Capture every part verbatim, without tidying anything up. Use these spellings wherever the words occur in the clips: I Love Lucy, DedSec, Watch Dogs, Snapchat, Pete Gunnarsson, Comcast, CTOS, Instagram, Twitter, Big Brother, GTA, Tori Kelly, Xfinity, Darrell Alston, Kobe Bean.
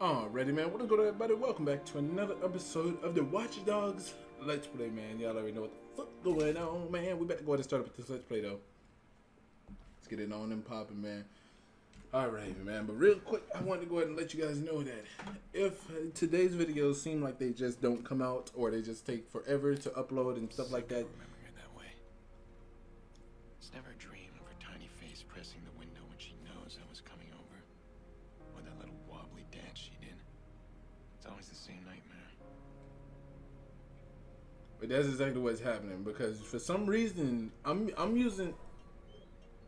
Alrighty, man, what is going on, everybody? Welcome back to another episode of the Watch Dogs Let's Play, man. Y'all already know what the fuck going on, man. We better go ahead and start up with this Let's Play, though. Let's get it on and popping, man. Alright, man, but real quick, I wanted to go ahead and let you guys know that if today's videos seem like they just don't come out or they just take forever to upload and stuff like that, but that's exactly what's happening, because for some reason I'm I'm using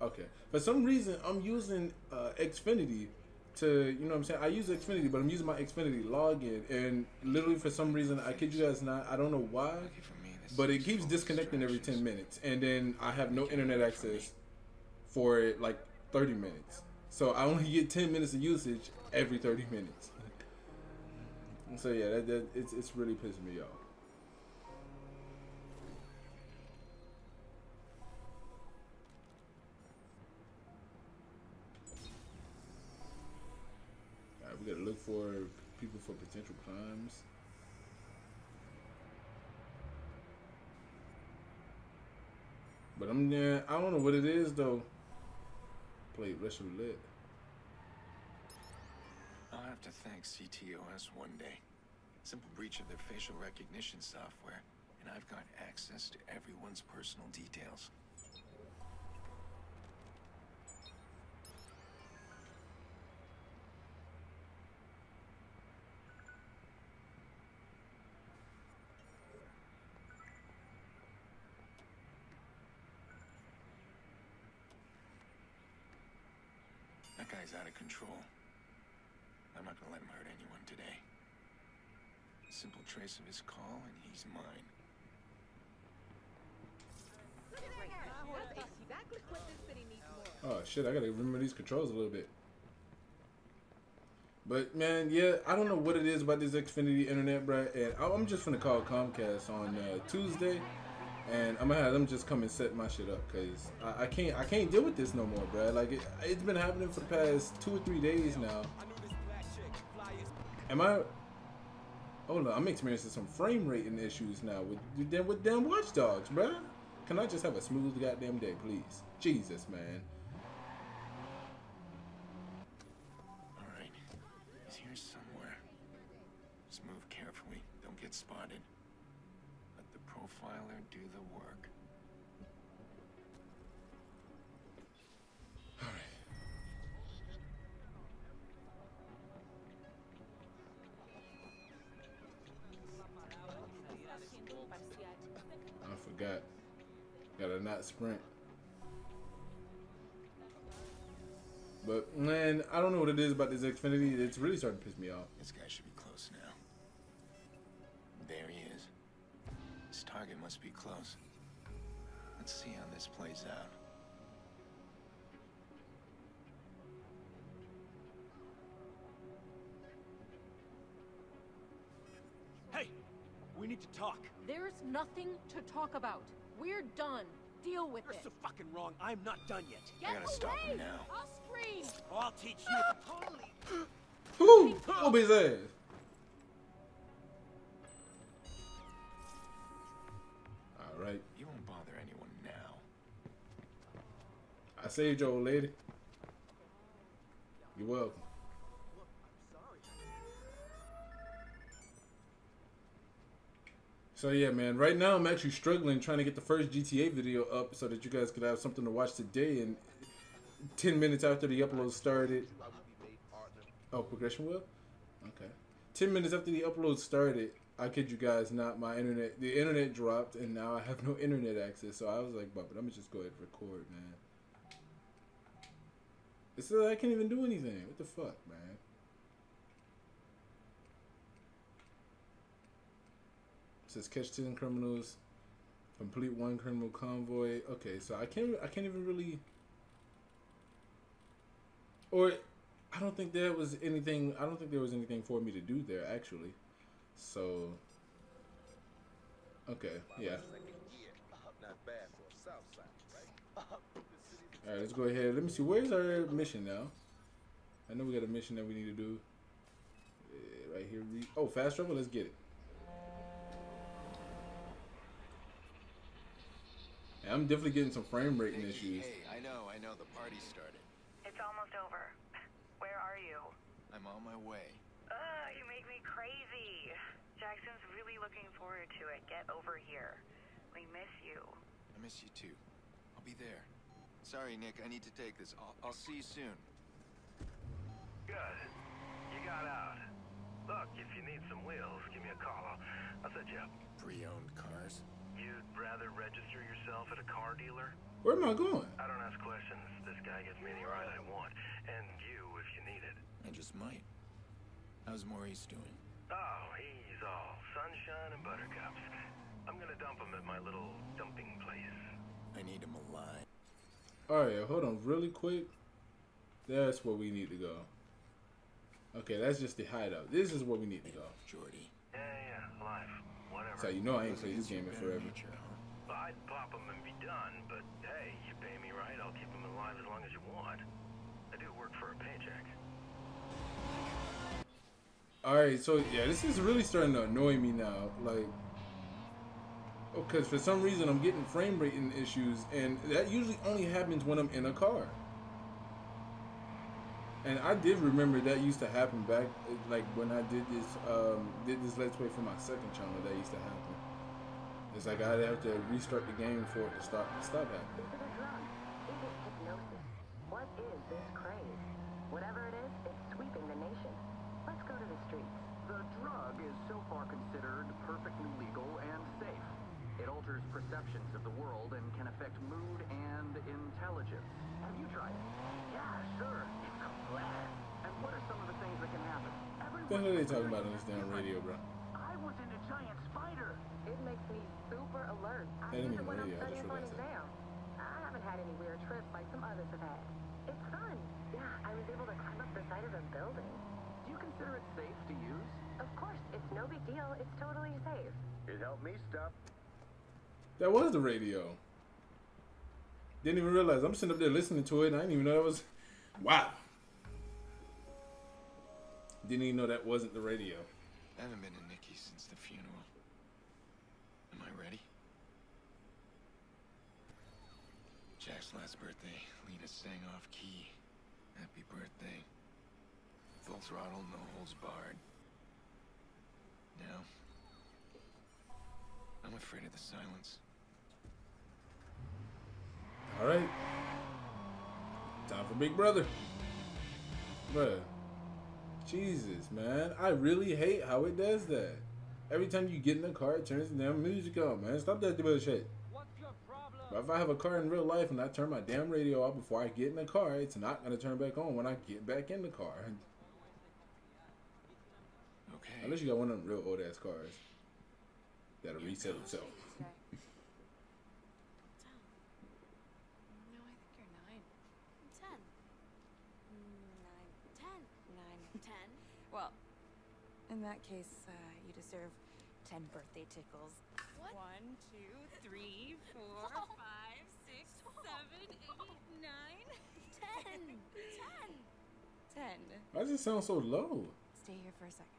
okay for some reason I'm using uh, Xfinity to, you know what I'm saying, I use Xfinity, but I'm using my Xfinity login, and literally for some reason, I kid you guys not, I don't know why, but it keeps disconnecting every ten minutes, and then I have no internet access for like thirty minutes, so I only get ten minutes of usage every thirty minutes. So yeah, that, that it's it's really pissing me off. We gotta look for people for potential crimes. But I'm there. I don't know what it is though. Play Russian roulette. I'll have to thank C T O S one day. Simple breach of their facial recognition software, and I've got access to everyone's personal details. That guy's out of control. I'm not gonna let him hurt anyone today. A simple trace of his call and he's mine. Oh shit, I gotta remember these controls a little bit. But man, yeah, I don't know what it is about this Xfinity internet, bruh. And I'm just gonna call Comcast on uh, Tuesday, and I'm gonna have them just come and set my shit up, cause I, I can't I can't deal with this no more, bruh. Like it, it's been happening for the past two or three days now. Am I? Hold on, I'm experiencing some frame rating issues now with with, with damn Watch Dogs, bruh. Can I just have a smooth goddamn day, please? Jesus, man. All right, he's here somewhere. Just move carefully. Don't get spotted. Profiler do the work. All right. I forgot. Gotta not sprint. But man, I don't know what it is about this Xfinity. It's really starting to piss me off. This guy should be close now. There he is. His target must be close. Let's see how this plays out. Hey, we need to talk. There's nothing to talk about. We're done. Deal with You're it. You're so fucking wrong. I'm not done yet. Get I gotta away. Stop him now. I'll scream. Oh, I'll teach you. Holy. Who? Obi's ass. Right. You won't bother anyone now. I saved your old lady. You're welcome. Look, I'm sorry. So yeah, man, right now I'm actually struggling trying to get the first G T A video up so that you guys could have something to watch today, and ten minutes after the upload started. Oh, progression wheel? Okay. ten minutes after the upload started, I kid you guys not, my internet, the internet dropped, and now I have no internet access. So I was like, but, but I'm gonna just go ahead and record, man. It's like I can't even do anything. What the fuck, man? It says catch ten criminals, complete one criminal convoy. Okay, so I can't, I can't even really, or I don't think there was anything. I don't think there was anything for me to do there, actually. So, okay, yeah. Alright, let's go ahead. Let me see. Where's our mission now? I know we got a mission that we need to do. Oh, fast travel, let's get it. Yeah, I'm definitely getting some frame rate issues. Hey, I know, I know, the party started. It's almost over. Where are you? I'm on my way. Ugh, you make me crazy. Jackson's really looking forward to it. Get over here. We miss you. I miss you too. I'll be there. Sorry, Nick, I need to take this. I'll, I'll see you soon. Good. You got out. Look, if you need some wheels, give me a call. I'll set you up. Pre-owned cars? You'd rather register yourself at a car dealer? Where am I going? I don't ask questions. This guy gives me any ride I want. And you, if you need it. I just might. How's Maurice doing? Oh, he's all sunshine and buttercups. I'm gonna dump him at my little dumping place. I need him alive. Alright, hold on really quick. That's where we need to go. Okay, that's just the hideout. This is where we need to go. Jordy. Yeah, yeah, alive. Whatever. So you know I ain't played this game in forever. Nature, huh? I'd pop him and be done, but hey, you pay me right, I'll keep him alive as long as you want. I do work for a paycheck. Alright, so yeah, this is really starting to annoy me now. Like, because for some reason I'm getting frame rate issues, and that usually only happens when I'm in a car. And I did remember that used to happen back, like when I did this, um, did this Let's Play for my second channel. That used to happen. It's like I'd have to restart the game for it to stop to stop happening. Is it a drug? Is it hypnosis? What is this craze? Whatever it is, it's sweeping the nation. Let's go to the streets. The drug is so far considered perfectly legal and safe. It alters perceptions of the world and can affect mood and intelligence. Have you tried it? Yeah, sure. It's a blast. And what are some of the things that can happen? What are they talking about on this damn radio, bro? I was in a giant spider. It makes me super alert. I use it when I'm studying for an exam. I haven't had any weird trips like some others have had. It's fun. Yeah, I was able to climb up the side of a building. Do you consider it safe to use? Of course. It's no big deal. It's totally safe. It helped me stop. That was the radio. Didn't even realize I'm sitting up there listening to it, and I didn't even know that was. Wow. Didn't even know that wasn't the radio. I haven't been to Nikki since the funeral. Am I ready? Jack's last birthday, Lena sang off key. Happy birthday. Full throttle, no holds barred. Now. I'm afraid of the silence. All right, time for Big Brother, bruh. Jesus, man, I really hate how it does that. Every time you get in the car, it turns the damn music on, man. Stop that bullshit. What's your problem? But if I have a car in real life and I turn my damn radio off before I get in the car, it's not gonna turn back on when I get back in the car. Okay. Unless you got one of them real old ass cars. That'll reset itself. No, I think you're nine. Ten. Nine. Ten. Nine. Ten. Well, in that case, uh, you deserve ten birthday tickles. What? One, two, three, four, oh. five, six, seven, eight, nine, ten. Ten. Ten. Why does it sound so low? Stay here for a second.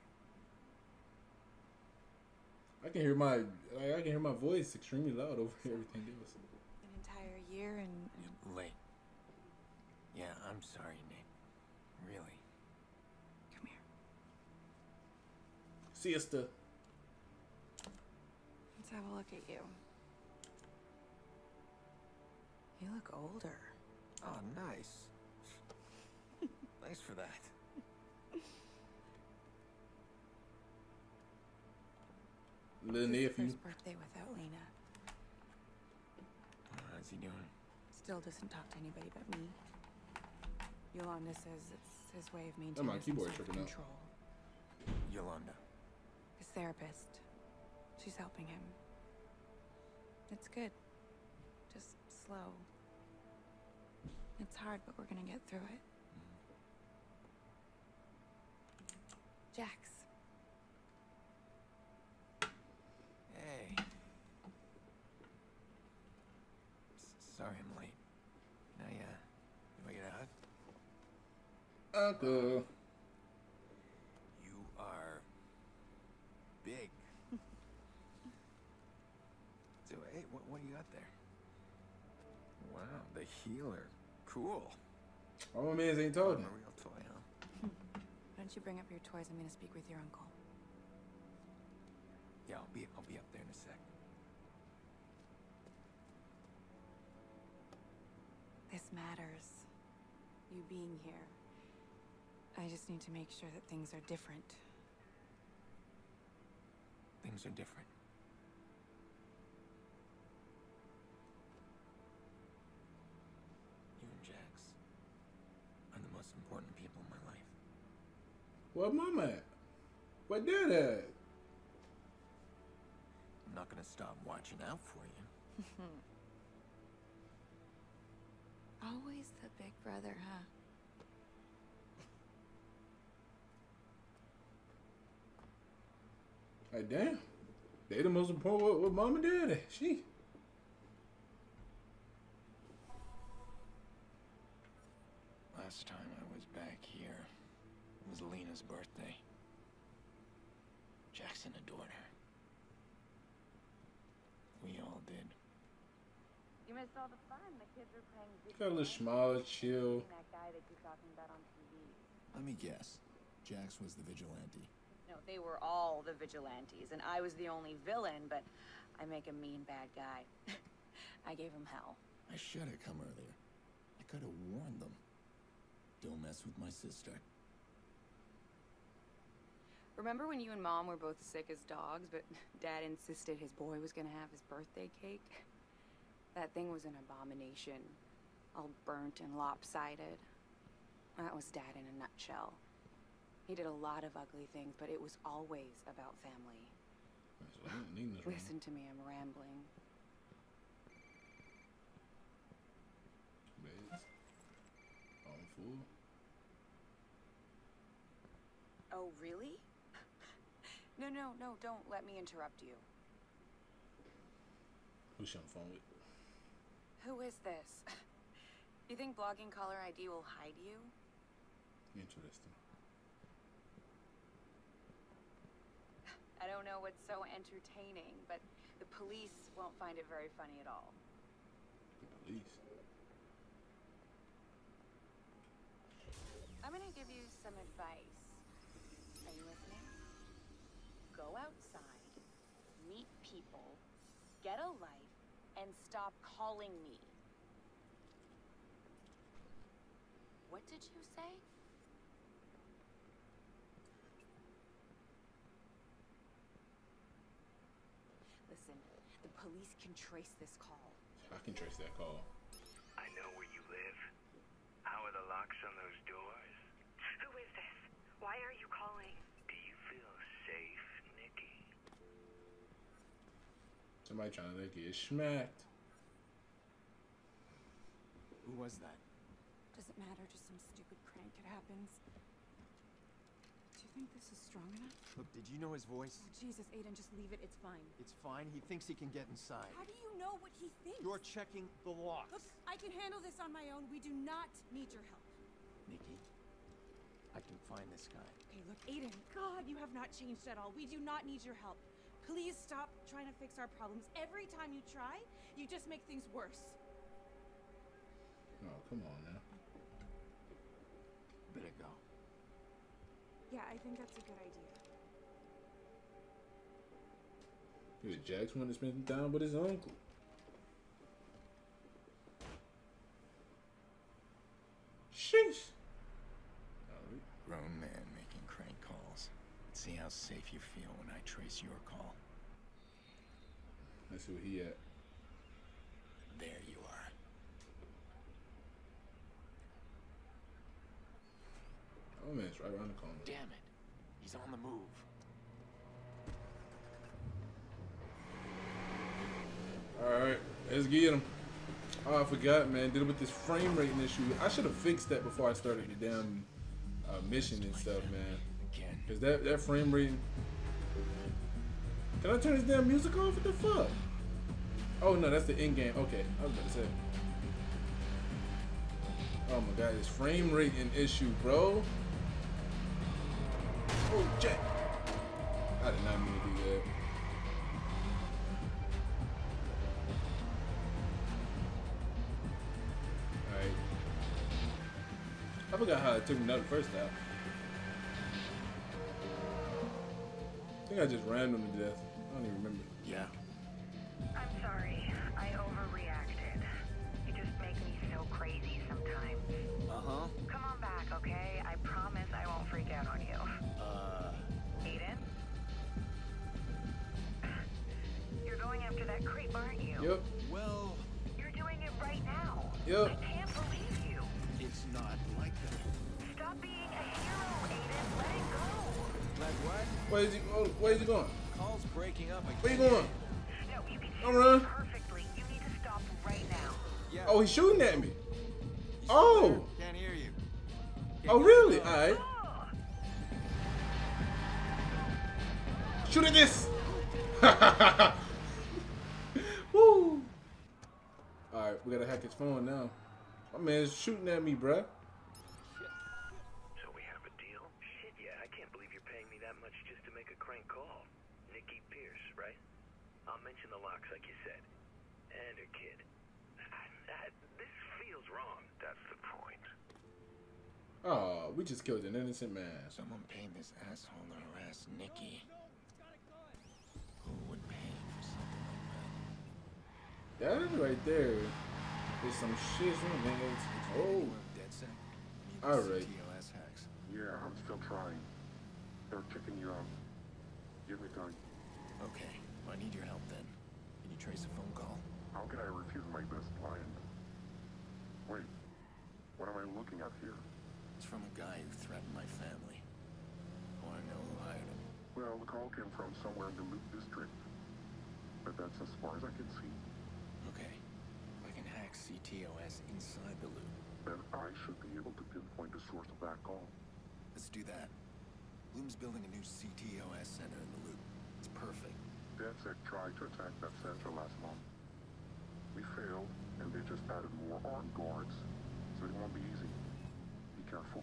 I can hear my I can hear my voice extremely loud over everything else. An entire year and, and late. Yeah, I'm sorry, Nick. Really. Come here. Siesta. Let's have a look at you. You look older. Oh, nice. Thanks for that. Little nephew. First birthday without Lena. How's he doing? Still doesn't talk to anybody but me. Yolanda says it's his way of maintaining oh, keyboard control. Out. Yolanda. His therapist. She's helping him. It's good. Just slow. It's hard, but we're gonna get through it. Mm-hmm. Jax. Hey. Sorry I'm late. Now, yeah. Uh, do I get a hug? Uncle. You are got there? Wow, the healer. Cool. Oh, amazing toad. I'm a real toy, huh? Hmm. Why don't you bring up your toys? I'm gonna speak with your uncle. Yeah, I'll be I'll be up there in a sec. This matters. You being here. I just need to make sure that things are different. Things are different. You and Jax are the most important people in my life. What mom at? What dad at? I'm not gonna stop watching out for you. Always the big brother, huh? Hey, damn. They the most important with, with mom and daddy. She. Last time I was back here, it was Lena's birthday. Jackson adored her. We all did. You missed all the fun. The kids were playing video. Got a little smaller, chill. That guy that you're talking about on T V. Let me guess. Jax was the vigilante. No, they were all the vigilantes, and I was the only villain, but I make a mean bad guy. I gave him hell. I should have come earlier. I could have warned them. Don't mess with my sister. Remember when you and Mom were both sick as dogs, but Dad insisted his boy was gonna have his birthday cake? That thing was an abomination. All burnt and lopsided. That was Dad in a nutshell. He did a lot of ugly things, but it was always about family. Listen to me, I'm rambling. Oh, really? No, no, no, don't let me interrupt you. Who's she on the phone with? Who is this? You think blogging caller I D will hide you? Interesting. I don't know what's so entertaining, but the police won't find it very funny at all. The police? I'm gonna give you some advice. Are you listening? Go outside, meet people, get a life, and stop calling me. What did you say? Listen, the police can trace this call. I can trace that call. I know where you live. How are the locks on those doors? Who is this? Why are you calling? Do you feel safe, Nikki? Somebody trying to get smacked. Who was that? Doesn't matter, just some stupid crank. It happens. Do you think this is strong enough? Look, did you know his voice? Oh, Jesus, Aiden, just leave it. It's fine. It's fine. He thinks he can get inside. How do you know what he thinks? You're checking the locks. Look, I can handle this on my own. We do not need your help. Nikki, I can find this guy. Okay, look, Aiden, God, you have not changed at all. We do not need your help. Please stop trying to fix our problems. Every time you try, you just make things worse. Oh, come on now. Better go. Yeah, I think that's a good idea. Dude, Jax wanted to spend time with his uncle. Sheesh. Grown man making crank calls. Let's see how safe you feel when I trace your call. Let's see where he at. There you are. Oh man, it's right around the corner. Damn it. He's on the move. Alright, let's get him. Oh, I forgot, man. Dealing with this frame rate issue. I should have fixed that before I started the damn uh, mission and stuff, man. Because that, that frame rate... Can I turn this damn music off? What the fuck? Oh no, that's the end game. Okay, I was about to say. Oh my god, this frame rate issue, bro. Oh, Jack! I did not mean to do that. I forgot how it took me out the first time. I think I just ran them to death. I don't even remember. Yeah. I'm sorry. I overreacted. You just make me so crazy sometimes. Uh-huh. Come on back, okay? I promise I won't freak out on you. Uh... Aiden? You're going after that creep, aren't you? Yep. Well... You're doing it right now. Yep. I can't believe you. It's not like that. Stop being a hero, Aiden. Let it go. Like what? Where is he? Oh, where is he going? Call's breaking up. Where you going? No, you can shoot run. Perfectly. You need to stop right now. Yeah. Oh, he's shooting at me. He's oh. Can't hear you. Can't oh, really? All right. Oh. Shoot at this. Woo. All right, we gotta hack his phone now. My man's shooting at me, bruh. Mention the locks like you said, and her kid. I, I, this feels wrong. That's the point. Oh, we just killed an innocent man. Someone paid this asshole to harass Nikki. No, no, who would pay for something like that? That right there is some shit. Oh, all right. C T O S hacks. Yeah, I'm still trying. They're kicking you out. Give me time. Okay. I need your help then. Can you trace a phone call? How can I refuse my best client? Wait, what am I looking at here? It's from a guy who threatened my family. I want to know who hired him. Well, the call came from somewhere in the Loop District. But that's as far as I can see. Okay. I can hack C T O S inside the Loop. Then I should be able to pinpoint the source of that call. Let's do that. Loom's building a new C T O S center in the Loop. It's perfect. DedSec tried to attack that center last month. We failed, and they just added more armed guards, so it won't be easy. Be careful.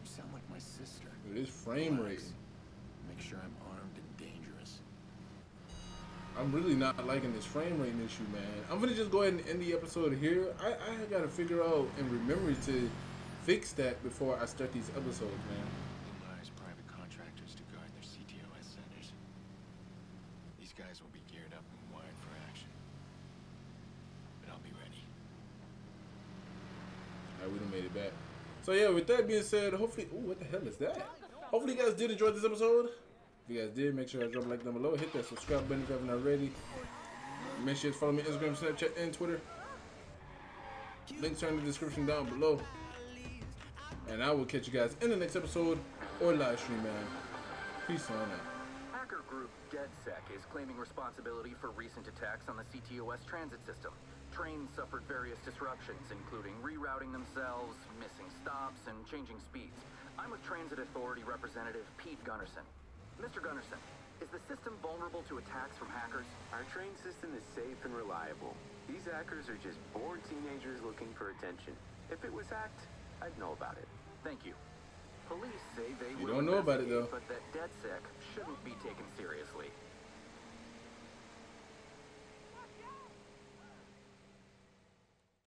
You sound like my sister. It is frame rate. Make sure I'm armed and dangerous. I'm really not liking this frame rate issue, man. I'm gonna just go ahead and end the episode here. I, I gotta figure out and remember to fix that before I start these episodes, man. Guys will be geared up and wired for action, but I'll be ready. I would have made it back. So yeah, with that being said, hopefully, ooh, what the hell is that? Hopefully, you guys did enjoy this episode. If you guys did, make sure to drop a like down below, hit that subscribe button if you haven't already. Make sure to follow me on Instagram, Snapchat, and Twitter. Links are in the description down below. And I will catch you guys in the next episode or live stream, man. Peace on out. Group DedSec is claiming responsibility for recent attacks on the C T O S transit system. Trains suffered various disruptions, including rerouting themselves, missing stops, and changing speeds. I'm with Transit Authority Representative Pete Gunnarsson. Mister Gunnarsson, is the system vulnerable to attacks from hackers? Our train system is safe and reliable. These hackers are just bored teenagers looking for attention. If it was hacked, I'd know about it. Thank you. Police say they you will don't know about it though, but that DedSec shouldn't be taken seriously.